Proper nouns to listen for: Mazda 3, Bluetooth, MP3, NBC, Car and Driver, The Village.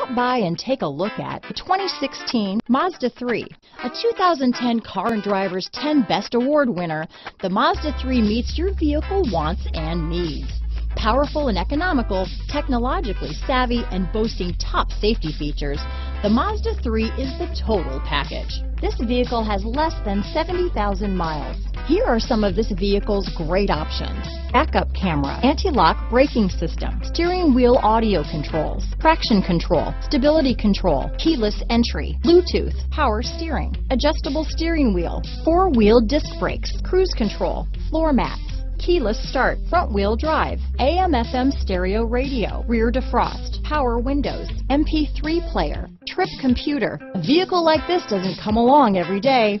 Stop by and take a look at the 2016 Mazda 3. A 2010 Car and Driver's 10 Best Award winner, the Mazda 3 meets your vehicle wants and needs. Powerful and economical, technologically savvy, and boasting top safety features, the Mazda 3 is the total package. This vehicle has less than 70,000 miles. Here are some of this vehicle's great options: backup camera, anti-lock braking system, steering wheel audio controls, traction control, stability control, keyless entry, Bluetooth, power steering, adjustable steering wheel, four-wheel disc brakes, cruise control, floor mats, keyless start, front wheel drive, AM/FM stereo radio, rear defrost, power windows, MP3 player, trip computer. A vehicle like this doesn't come along every day.